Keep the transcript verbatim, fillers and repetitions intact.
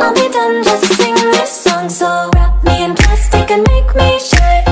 I'll be done, just sing this song. So wrap me in plastic and make me shine.